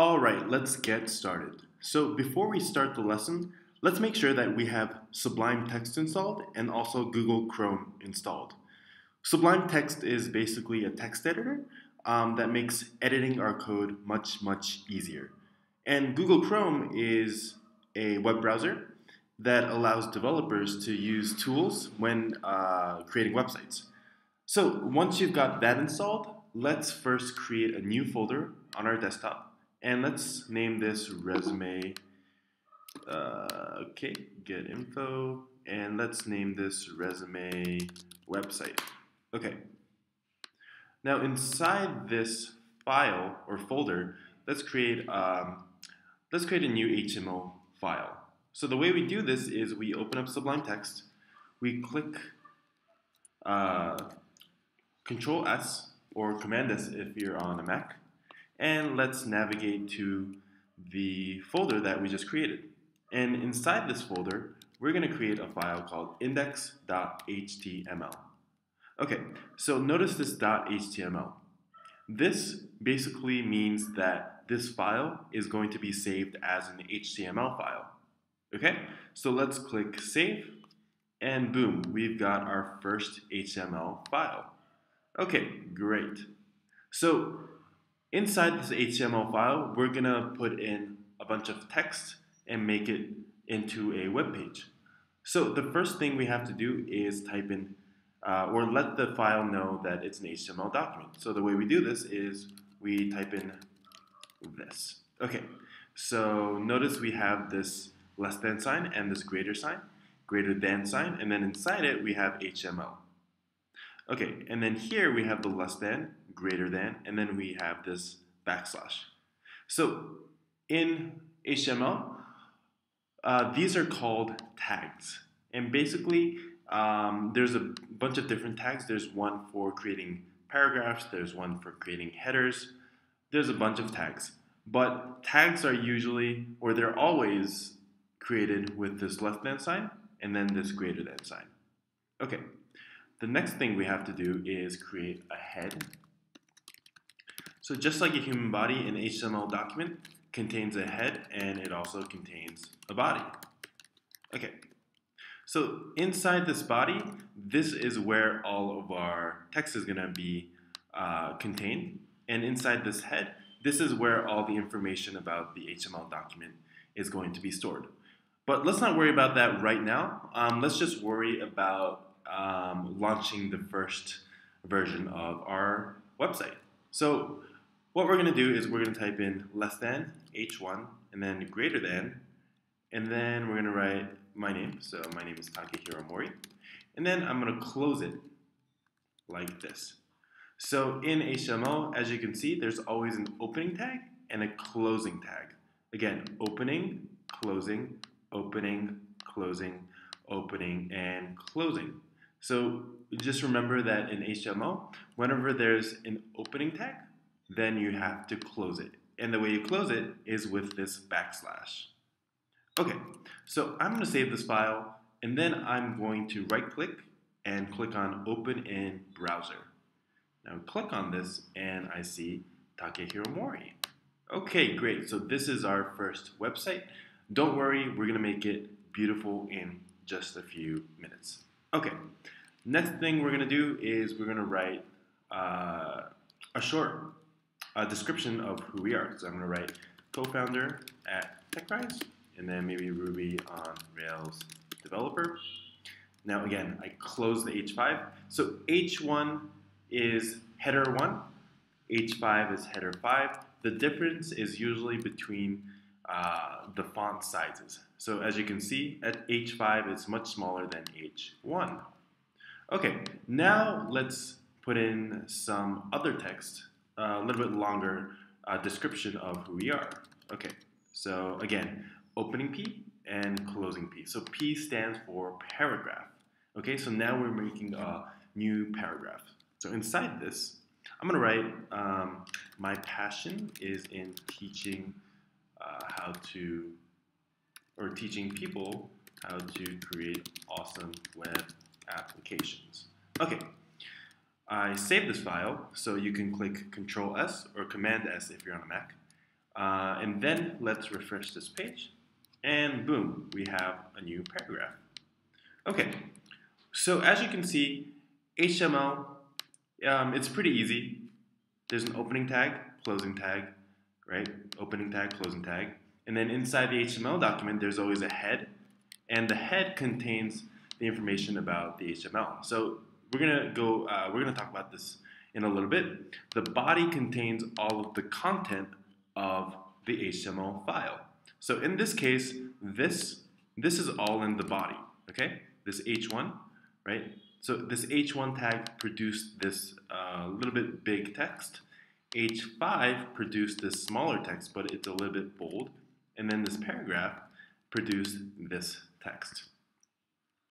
Alright, let's get started. So before we start the lesson, let's make sure that we have Sublime Text installed and also Google Chrome installed. Sublime Text is basically a text editor that makes editing our code much, much easier. And Google Chrome is a web browser that allows developers to use tools when creating websites. So once you've got that installed, let's first create a new folder on our desktop. And let's name this resume, okay, get info, and let's name this resume website. Okay, now inside this file or folder, let's create a new HTML file. So the way we do this is we open up Sublime Text, we click Control S or Command S if you're on a Mac. And let's navigate to the folder that we just created. And inside this folder, we're going to create a file called index.html. Okay, so notice this .html. This basically means that this file is going to be saved as an HTML file. Okay, so let's click Save, and boom, we've got our first HTML file. Okay, great. So inside this HTML file, we're going to put in a bunch of text and make it into a web page. So the first thing we have to do is type in, or let the file know that it's an HTML document. So the way we do this is we type in this. Okay, so notice we have this less than sign and this greater than sign, and then inside it we have HTML. Okay, and then here we have the less than, greater than, and then we have this backslash. So in HTML, these are called tags. And basically, there's a bunch of different tags. There's one for creating paragraphs. There's one for creating headers. There's a bunch of tags. But tags are usually, or they're always created with this less than sign and then this greater than sign. Okay. The next thing we have to do is create a head. So just like a human body, an HTML document contains a head and it also contains a body. Okay, so inside this body, this is where all of our text is going to be contained. And inside this head, this is where all the information about the HTML document is going to be stored. But let's not worry about that right now. Let's just worry about launching the first version of our website. So what we're going to do is we're going to type in less than h1 and then greater than, and then we're going to write my name. So my name is Takehiro Mori, and then I'm going to close it like this. So in HTML, as you can see, there's always an opening tag and a closing tag. Again, opening, closing, opening, closing, opening, and closing. So just remember that in HTML, whenever there's an opening tag, then you have to close it. And the way you close it is with this backslash. Okay, so I'm going to save this file, and then I'm going to right-click and click on Open in Browser. Now click on this, and I see Takehiro Mori. Okay, great. So this is our first website. Don't worry, we're going to make it beautiful in just a few minutes. Okay, next thing we're going to do is we're going to write a short description of who we are. So I'm going to write co-founder at TechRise, and then maybe Ruby on Rails developer. Now again, I close the H5. So H1 is header 1, H5 is header 5. The difference is usually between the font sizes. So as you can see, at H5 is much smaller than H1. Okay, now let's put in some other text, a little bit longer description of who we are. Okay, so again, opening P and closing P. So P stands for paragraph. Okay, so now we're making a new paragraph. So inside this, I'm going to write, my passion is in teaching teaching people how to create awesome web applications. Okay, I save this file, so you can click Control S or Command S if you're on a Mac. And then let's refresh this page, and boom, we have a new paragraph. Okay, so as you can see, HTML, it's pretty easy. There's an opening tag, closing tag, right? Opening tag, closing tag. And then inside the HTML document, there's always a head, and the head contains the information about the HTML. So we're gonna talk about this in a little bit. The body contains all of the content of the HTML file. So in this case, this is all in the body, okay? This H1, right? So this H1 tag produced this little bit big text. H5 produced this smaller text, but it's a little bit bold. And then this paragraph produced this text.